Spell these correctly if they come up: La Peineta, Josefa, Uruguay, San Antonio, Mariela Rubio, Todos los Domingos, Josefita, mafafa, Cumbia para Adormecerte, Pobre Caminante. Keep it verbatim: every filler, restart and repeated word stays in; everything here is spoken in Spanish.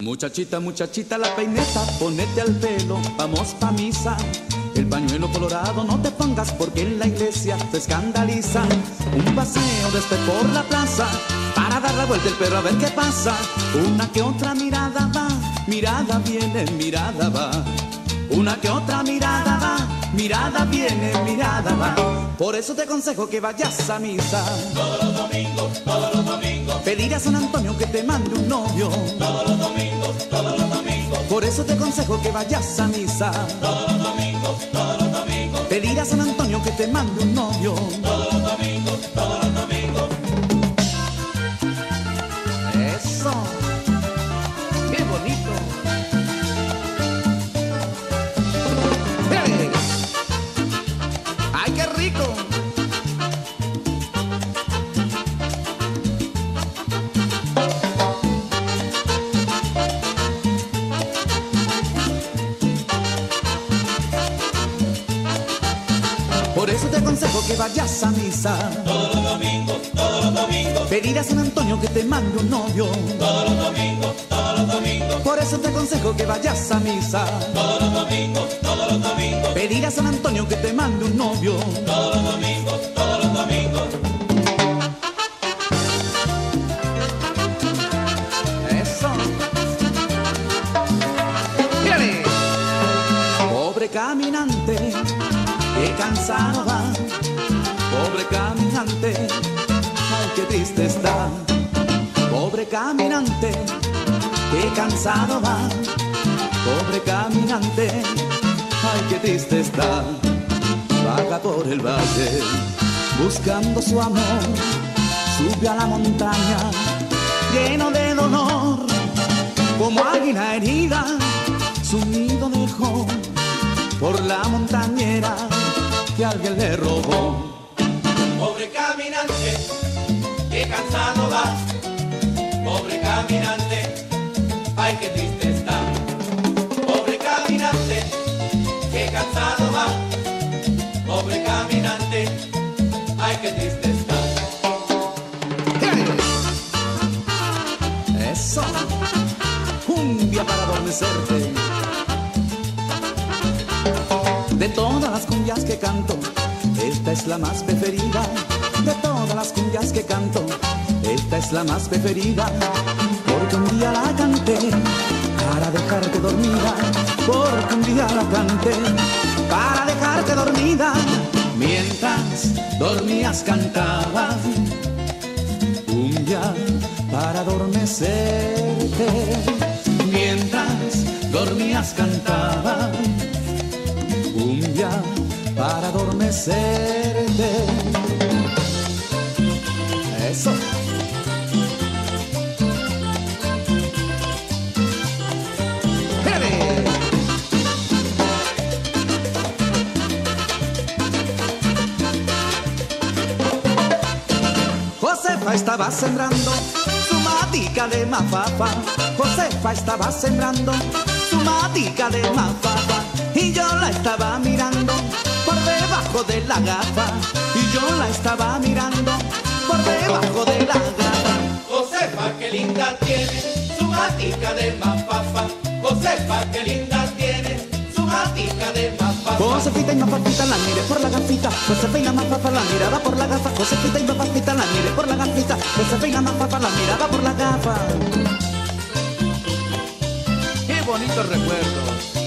Muchachita, muchachita, la peineta, ponete al pelo, vamos pa' misa. El pañuelo colorado no te pongas porque en la iglesia se escandaliza. Un paseo desde por la plaza para dar la vuelta el perro a ver qué pasa. Una que otra mirada va, mirada viene, mirada va. Una que otra mirada va, mirada viene, mirada va. Por eso te aconsejo que vayas a misa. Todos los domingos, todos los domingos. Pedir a San Antonio que te mande un novio. Todos los domingos, todos los domingos. Por eso te aconsejo que vayas a misa. Todos los domingos, todos los domingos. Pedir a San Antonio que te mande un novio. Todos los domingos, todos los domingos. Eso. Qué bonito. ¡Hey! ¡Ay, qué rico! Por eso te aconsejo que vayas a misa. Todos los domingos, todos los domingos. Pedir a San Antonio que te mande un novio. Todos los domingos, todos los domingos. Por eso te aconsejo que vayas a misa. Todos los domingos, todos los domingos. Pedir a San Antonio que te mande un novio. Todos los domingos, todos los domingos. Eso. ¡Mírale! Pobre caminante, qué cansado va, pobre caminante, ay qué triste está. Pobre caminante, qué cansado va, pobre caminante, ay qué triste está. Vaga por el valle, buscando su amor, sube a la montaña, lleno de dolor, como águila herida, su nido dejó por la montañera que alguien le robó. Pobre caminante, qué cansado va. Pobre caminante, ay qué triste está. Pobre caminante, qué cansado va. Pobre caminante, ay qué triste está. Eso, cumbia para adormecerte. De todas las cumbias que canto, esta es la más preferida. De todas las cumbias que canto, esta es la más preferida. Porque un día la canté para dejarte dormida. Porque un día la canté para dejarte dormida. Mientras dormías cantaba cumbia para adormecerte. Mientras dormías cantaba cumbia para adormecerte. Eso. ¡Jere! Josefa estaba sembrando su matica de mafafa. Josefa estaba sembrando su matica de mafafa. Y yo la estaba mirando por debajo de la gafa. Y yo la estaba mirando por debajo de la gafa. Josefa, qué linda tiene su matica de mafafa. Josefa, qué linda tiene su matica de mafafa. Josefita y mafafita la miré por la gafita. Josefa y la mafafa la miraba por la gafa. Josefita y mafafita la miré por la gafita. Josefa y la mafafa la miraba por la gafa. Qué bonito recuerdo.